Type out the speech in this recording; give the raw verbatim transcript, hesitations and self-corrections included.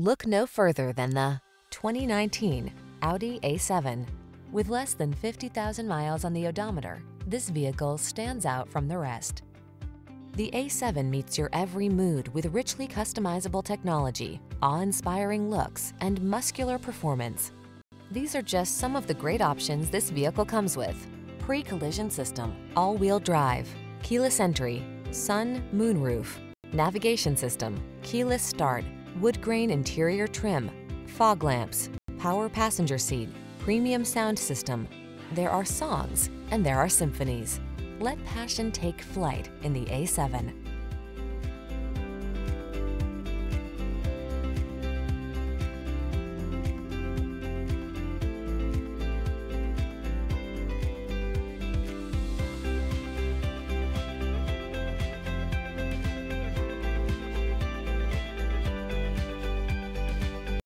Look no further than the twenty nineteen Audi A seven. With less than fifty thousand miles on the odometer, this vehicle stands out from the rest. The A seven meets your every mood with richly customizable technology, awe-inspiring looks, and muscular performance. These are just some of the great options this vehicle comes with: pre-collision system, all-wheel drive, keyless entry, sun, moon roof, navigation system, keyless start, wood grain interior trim, fog lamps, power passenger seat, premium sound system. There are songs and there are symphonies. Let passion take flight in the A seven.